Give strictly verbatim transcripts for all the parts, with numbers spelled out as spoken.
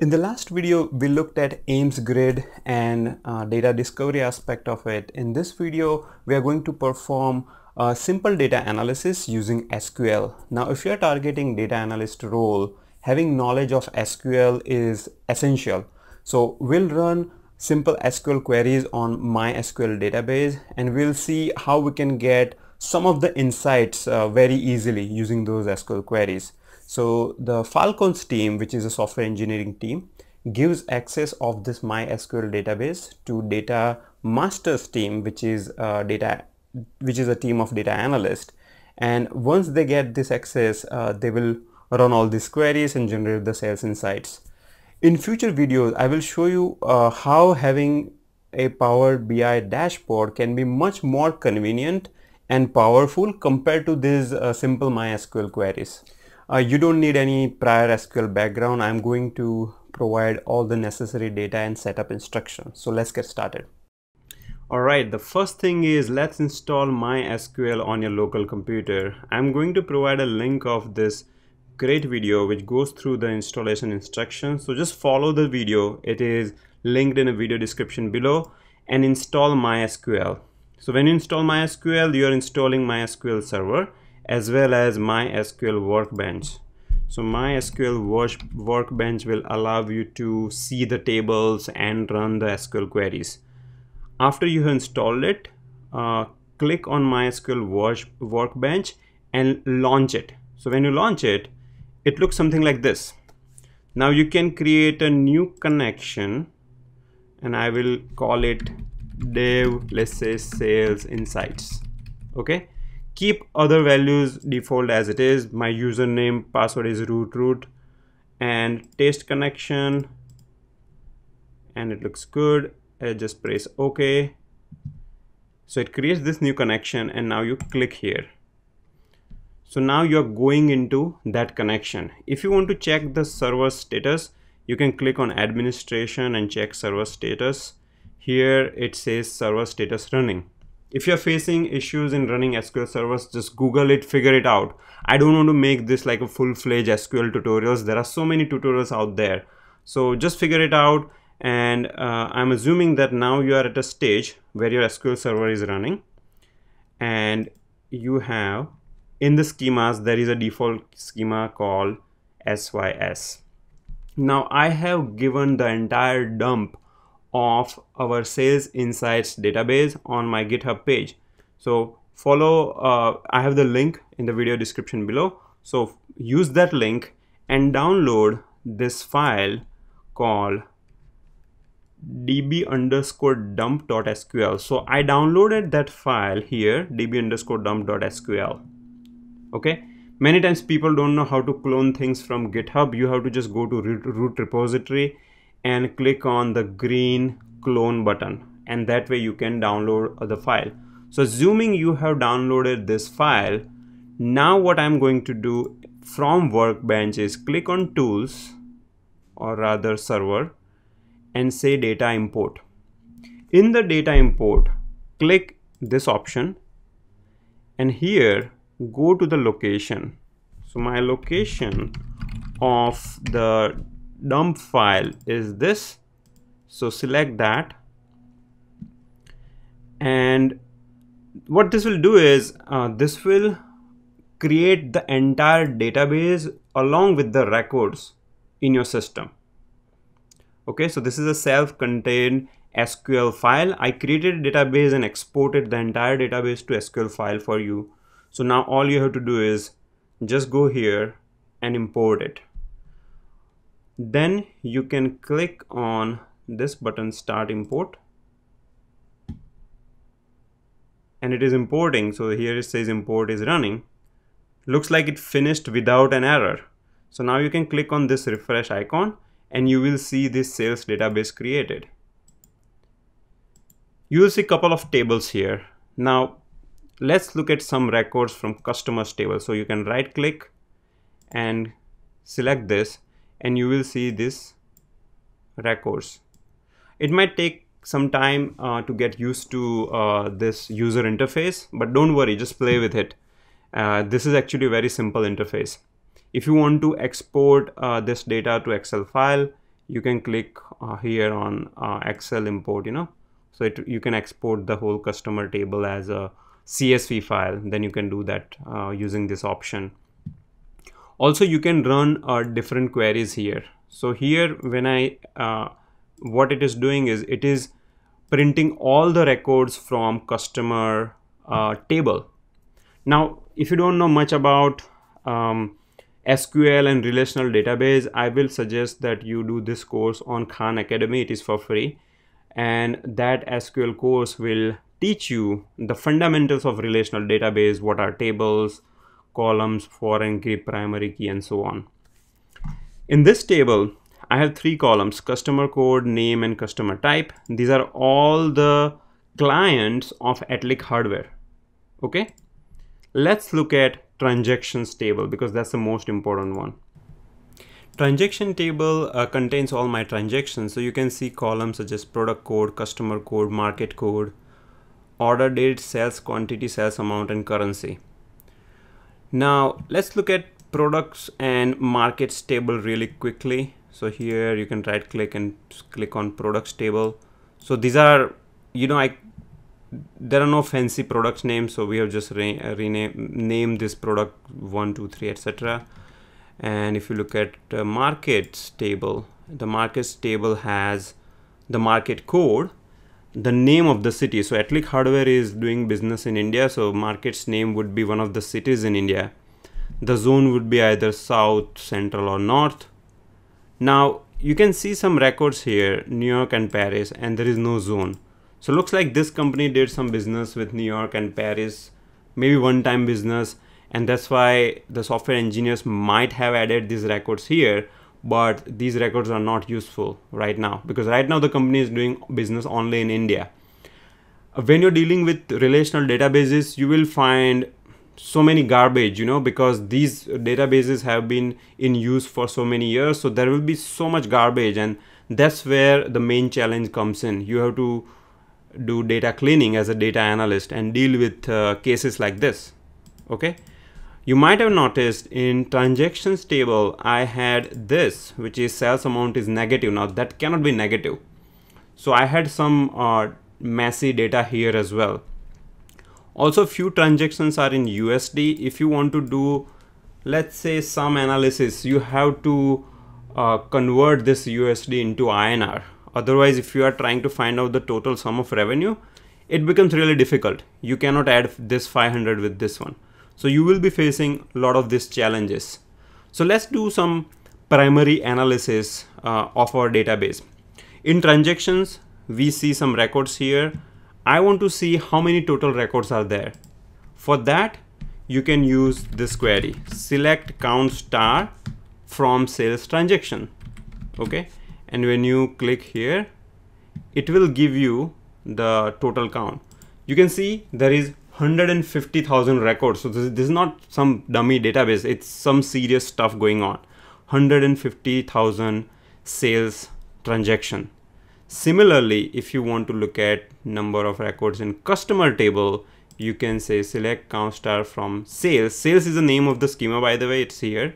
In the last video, we looked at Ames grid and uh, data discovery aspect of it. In this video, we are going to perform a simple data analysis using S Q L. Now, if you are targeting data analyst role, having knowledge of S Q L is essential. So we'll run simple S Q L queries on MySQL database, and we'll see how we can get some of the insights uh, very easily using those S Q L queries. So the Falcon's team, which is a software engineering team, gives access of this MySQL database to data masters team, which is a data, which is a team of data analysts. And once they get this access, uh, they will run all these queries and generate the sales insights. In future videos, I will show you uh, how having a Power B I dashboard can be much more convenient and powerful compared to these uh, simple MySQL queries. Uh, you don't need any prior S Q L background. I'm going to provide all the necessary data and setup instructions. So let's get started. All right, the first thing is let's install MySQL on your local computer. I'm going to provide a link of this great video which goes through the installation instructions. So just follow the video. It is linked in a video description below, and install MySQL. So when you install MySQL, you're installing MySQL server as well as MySQL Workbench. So MySQL Workbench will allow you to see the tables and run the S Q L queries. After you have installed it, uh, click on MySQL Workbench and launch it. So when you launch it, it looks something like this. Now you can create a new connection, and I will call it dev, let's say sales insights, okay? Keep other values default as it is. My username, password is root root, and test connection, and it looks good. I just press OK. So it creates this new connection, and now you click here. So now you're going into that connection. If you want to check the server status, you can click on administration and check server status. Here it says server status running. If you're facing issues in running S Q L servers, just Google it, figure it out. I don't want to make this like a full-fledged S Q L tutorials. There are so many tutorials out there. So just figure it out. And uh, I'm assuming that now you are at a stage where your S Q L server is running, and you have in the schemas, there is a default schema called S Y S. Now I have given the entire dump of our sales insights database on my GitHub page. So follow, uh, I have the link in the video description below. So use that link and download this file called db underscore dump.sql. So I downloaded that file here, db underscore dump.sql. Okay. Many times people don't know how to clone things from GitHub. You have to just go to root repository and click on the green clone button, and that way you can download the file. So assuming you have downloaded this file, now what I'm going to do from Workbench is click on tools, or rather server, and say data import. In the data import, click this option, and here go to the location. So my location of the dump file is this, so select that. And what this will do is uh, this will create the entire database along with the records in your system. Okay, so this is a self-contained S Q L file. I created a database and exported the entire database to S Q L file for you. So now all you have to do is just go here and import it. Then you can click on this button, start import, and it is importing. So here it says import is running. Looks like it finished without an error. So now you can click on this refresh icon, and you will see this sales database created. You will see a couple of tables here. Now let's look at some records from customers table. So you can right click and select this, and you will see this records. It might take some time uh, to get used to uh, this user interface, but don't worry, just play with it. Uh, this is actually a very simple interface. If you want to export uh, this data to Excel file, you can click uh, here on uh, Excel import, you know, so it, you can export the whole customer table as a C S V file. Then you can do that uh, using this option. Also, you can run uh, different queries here. So here, when I, uh, what it is doing is it is printing all the records from customer uh, table. Now, if you don't know much about um, S Q L and relational database, I will suggest that you do this course on Khan Academy. It is for free. And that S Q L course will teach you the fundamentals of relational database, what are tables, columns, foreign key, primary key, and so on. In this table, I have three columns: customer code, name, and customer type. These are all the clients of AtliQ Hardware. Okay, let's look at transactions table because that's the most important one. Transaction table uh, contains all my transactions. So you can see columns such as product code, customer code, market code, order date, sales quantity, sales amount, and currency. Now let's look at products and markets table really quickly. So here you can right click and click on products table. So these are, you know, I there are no fancy product names. So we have just re rename name this product one, two, three, et cetera. And if you look at the markets table, the markets table has the market code, the name of the city. So AtliQ Hardware is doing business in India. So market's name would be one of the cities in India. The zone would be either south, central, or north. Now you can see some records here, New York and Paris, and there is no zone. So looks like this company did some business with New York and Paris, maybe one time business. And that's why the software engineers might have added these records here, but these records are not useful right now because right now the company is doing business only in India. When you're dealing with relational databases, you will find so many garbage, you know, because these databases have been in use for so many years. So there will be so much garbage, and that's where the main challenge comes in. You have to do data cleaning as a data analyst and deal with uh, cases like this. Okay. You might have noticed in transactions table, I had this, which is sales amount is negative. Now that cannot be negative. So I had some uh, messy data here as well. Also, few transactions are in U S D. If you want to do, let's say, some analysis, you have to uh, convert this U S D into I N R. Otherwise, if you are trying to find out the total sum of revenue, it becomes really difficult. You cannot add this five hundred with this one. So you will be facing a lot of these challenges. So let's do some primary analysis uh, of our database. In transactions, we see some records here. I want to see how many total records are there. For that, you can use this query, select count star from sales transaction. Okay. And when you click here, it will give you the total count. You can see there is one hundred fifty thousand records. So this, this is not some dummy database. It's some serious stuff going on. one hundred fifty thousand sales transaction. Similarly, if you want to look at number of records in customer table, you can say select count star from sales. Sales is the name of the schema, by the way, it's here.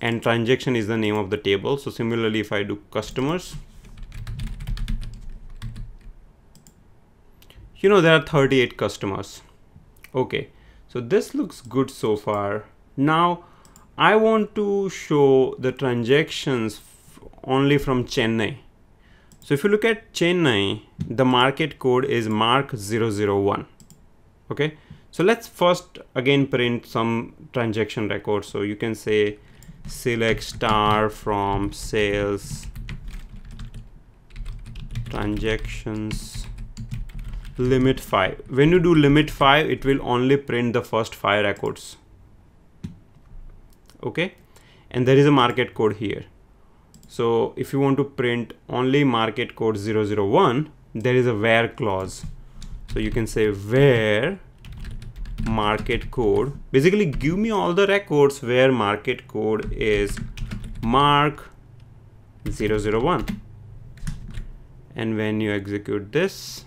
And transaction is the name of the table. So similarly, if I do customers, you know, there are thirty-eight customers. Okay, so this looks good so far. Now I want to show the transactions only from Chennai. So if you look at Chennai, the market code is mark zero zero one. Okay, so let's first again print some transaction records. So you can say select star from sales transactions limit five. When you do limit five, it will only print the first five records. Okay, and there is a market code here. So if you want to print only market code zero zero one, there is a where clause. So you can say where market code, basically give me all the records where market code is mark zero zero one. And when you execute this,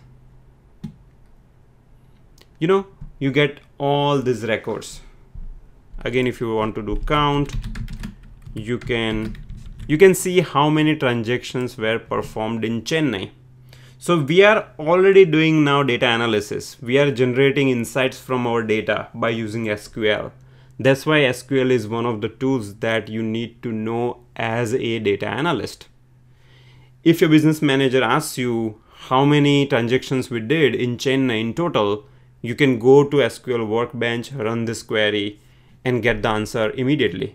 you know, you get all these records. Again, if you want to do count, you can you can see how many transactions were performed in Chennai. So we are already doing now data analysis. We are generating insights from our data by using S Q L. That's why S Q L is one of the tools that you need to know as a data analyst. If your business manager asks you how many transactions we did in Chennai in total, you can go to S Q L Workbench, run this query, and get the answer immediately.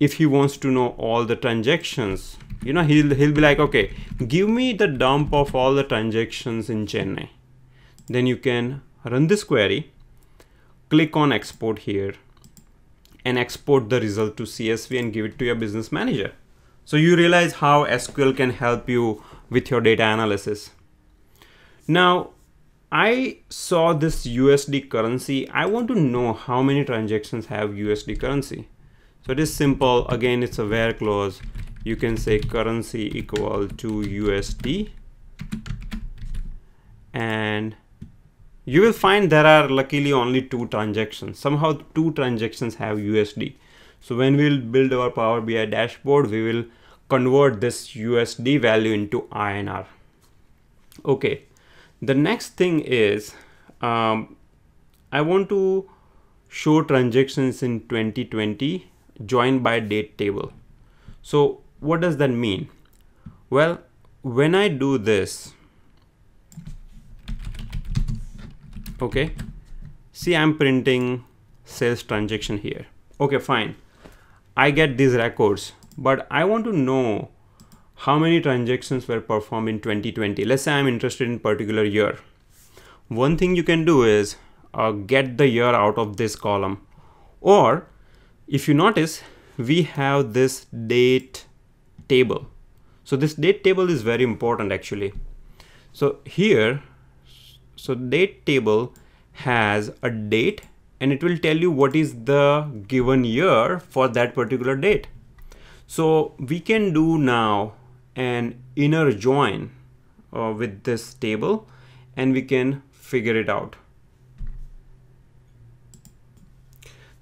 If he wants to know all the transactions, you know, he'll, he'll be like, okay, give me the dump of all the transactions in Chennai. Then you can run this query, click on export here, and export the result to C S V and give it to your business manager. So you realize how S Q L can help you with your data analysis. Now, I saw this U S D currency. I want to know how many transactions have U S D currency. So it is simple. Again, it's a where clause. You can say currency equal to U S D, and you will find there are luckily only two transactions. Somehow two transactions have U S D. So when we'll build our Power B I dashboard, we will convert this U S D value into I N R. Okay, the next thing is um, I want to show transactions in twenty twenty joined by date table. So what does that mean? Well, when I do this, okay, see I'm printing sales transaction here. Okay, fine. I get these records, but I want to know how many transactions were performed in twenty twenty. Let's say I'm interested in particular year. One thing you can do is uh, get the year out of this column. Or if you notice, we have this date table. So this date table is very important actually. So here, so date table has a date, and it will tell you what is the given year for that particular date. So we can do now an inner join uh, with this table, and we can figure it out.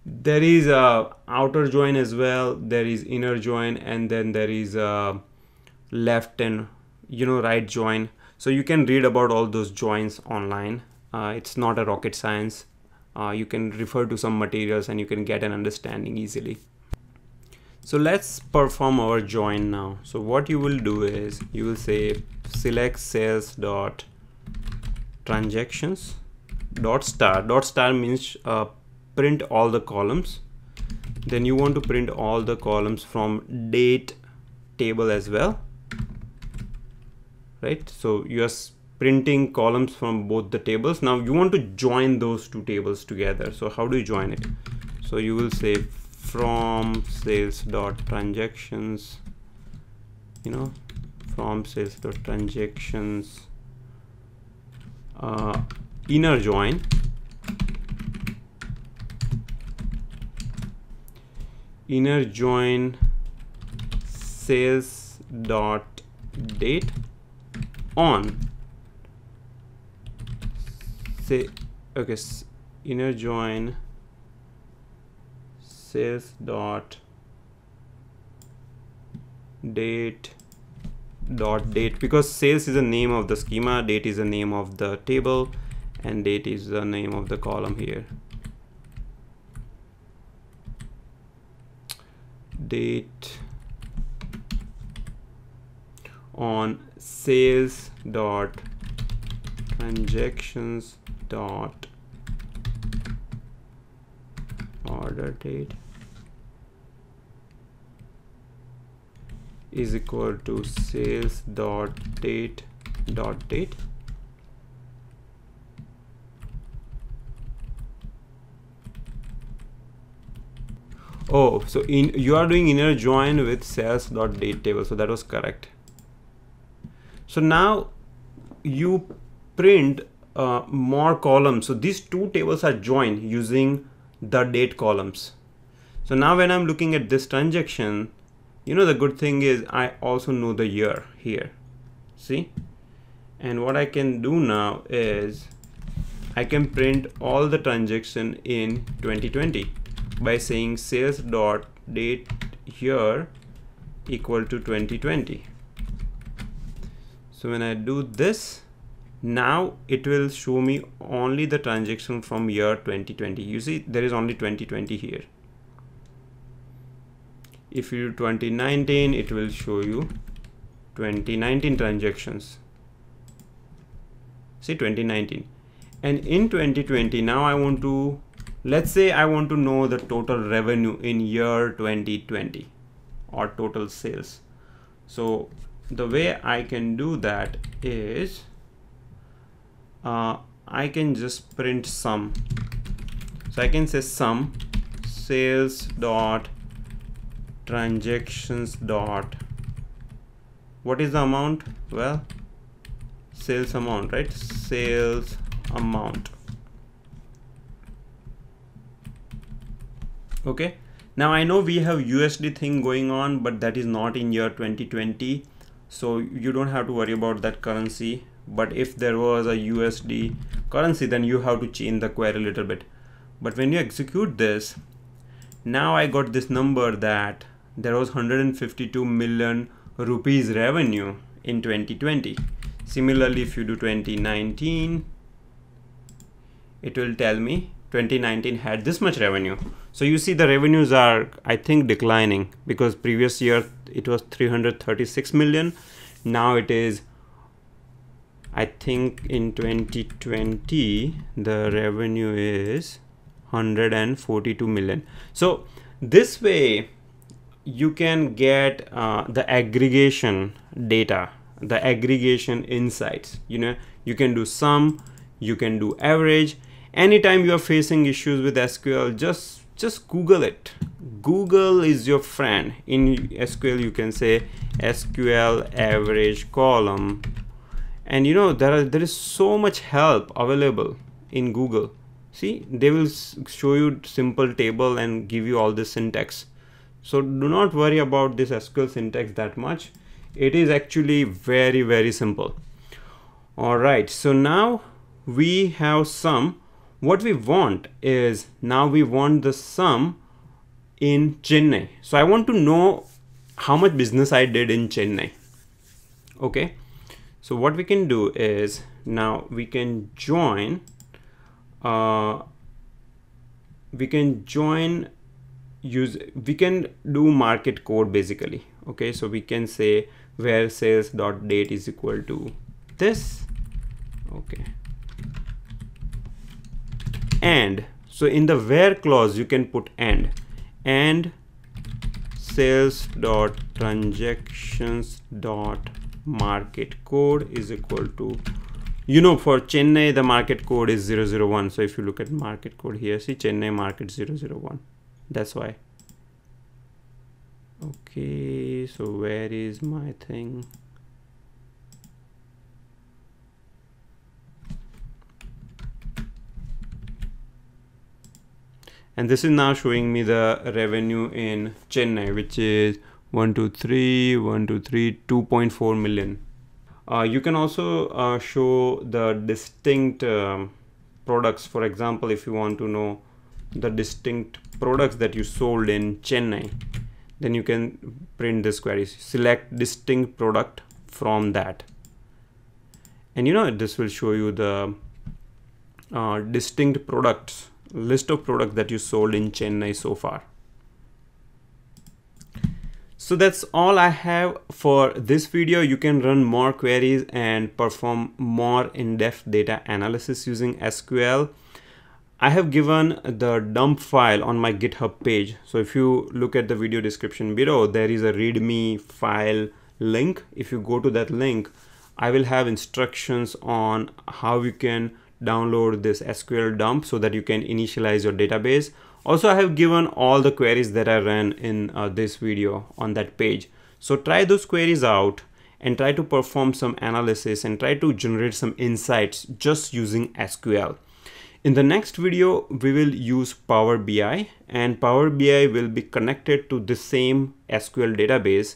There is a outer join as well. There is inner join, and then there is a left and you know right join. So you can read about all those joins online. Uh, it's not a rocket science. Uh, you can refer to some materials and you can get an understanding easily. So let's perform our join now. So what you will do is you will say select sales dot transactions dot star. Dot star means uh, print all the columns. Then you want to print all the columns from date table as well, right? So you are printing columns from both the tables. Now you want to join those two tables together. So how do you join it? So you will say from sales dot transactions, you know, from sales dot transactions uh, inner join. Inner join sales dot date on say okay inner join sales dot date dot date, because sales is the name of the schema, date is the name of the table, and date is the name of the column here. Date on sales dot transactions dot order date is equal to sales dot date dot date. Oh, so in you are doing inner join with sales dot date table, so that was correct. So now you print uh, more columns. So these two tables are joined using the date columns. So now when I'm looking at this transaction, you know, the good thing is I also know the year here. See? And what I can do now is I can print all the transaction in twenty twenty by saying sales dot date year equal to twenty twenty. So when I do this, now it will show me only the transaction from year twenty twenty. You see, there is only twenty twenty here. If you do twenty nineteen, it will show you twenty nineteen transactions. See, twenty nineteen. And in twenty twenty, now I want to, let's say I want to know the total revenue in year twenty twenty or total sales. So the way I can do that is uh, I can just print sum. So I can say sum sales dot transactions dot, what is the amount? Well, sales amount, right? Sales amount. Okay, now I know we have U S D thing going on, but that is not in year twenty twenty, so you don't have to worry about that currency. But if there was a U S D currency, then you have to change the query a little bit. But when you execute this, now I got this number that there was one hundred fifty-two million rupees revenue in twenty twenty. Similarly, if you do twenty nineteen, it will tell me twenty nineteen had this much revenue. So you see the revenues are, I think, declining, because previous year it was three hundred thirty-six million. Now it is, I think in twenty twenty, the revenue is one hundred forty-two million. So this way you can get uh, the aggregation data, the aggregation insights. You know, you can do sum, you can do average. Anytime you are facing issues with S Q L, just just Google it. Google is your friend. In S Q L, you can say S Q L average column, and you know there are there is so much help available in Google. See, they will show you simple table and give you all this syntax. So do not worry about this S Q L syntax that much. It is actually very very simple. All right, so now we have sum. What we want is, now we want the sum in Chennai. So I want to know how much business I did in Chennai. Okay, so what we can do is, now we can join, uh, we can join, use, we can do market code basically. Okay, so we can say where sales dot date is equal to this. Okay. And so in the where clause you can put and and sales dot transactions dot market code is equal to, you know, for Chennai the market code is zero zero one. So if you look at market code here, see Chennai market zero zero one, that's why. Okay, so where is my thing? And this is now showing me the revenue in Chennai, which is one two three, one two three, two point four million. Uh, you can also uh, show the distinct um, products. For example, if you want to know the distinct products that you sold in Chennai, then you can print this query. Select distinct product from that. And you know, this will show you the uh, distinct products, list of products that you sold in Chennai so far. So that's all I have for this video. You can run more queries and perform more in-depth data analysis using S Q L. I have given the dump file on my GitHub page. So if you look at the video description below, there is a README file link. If you go to that link, I will have instructions on how you can download this S Q L dump so that you can initialize your database. Also, I have given all the queries that I ran in uh, this video on that page. So try those queries out and try to perform some analysis and try to generate some insights just using S Q L. In the next video, we will use Power B I, and Power B I will be connected to the same S Q L database,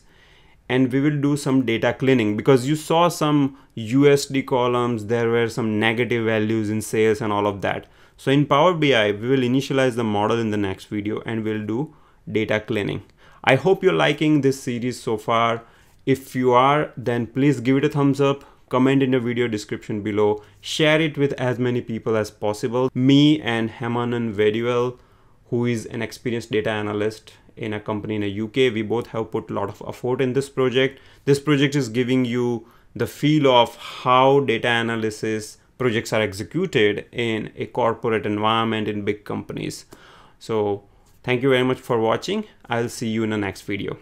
and we will do some data cleaning, because you saw some U S D columns, there were some negative values in sales and all of that. So in Power B I, we will initialize the model in the next video and we'll do data cleaning. I hope you're liking this series so far. If you are, then please give it a thumbs up, comment in the video description below, share it with as many people as possible. Me and Hemanand Vadivel, who is an experienced data analyst in a company in the U K, we both have put a lot of effort in this project. This project is giving you the feel of how data analysis projects are executed in a corporate environment in big companies. So thank you very much for watching. I'll see you in the next video.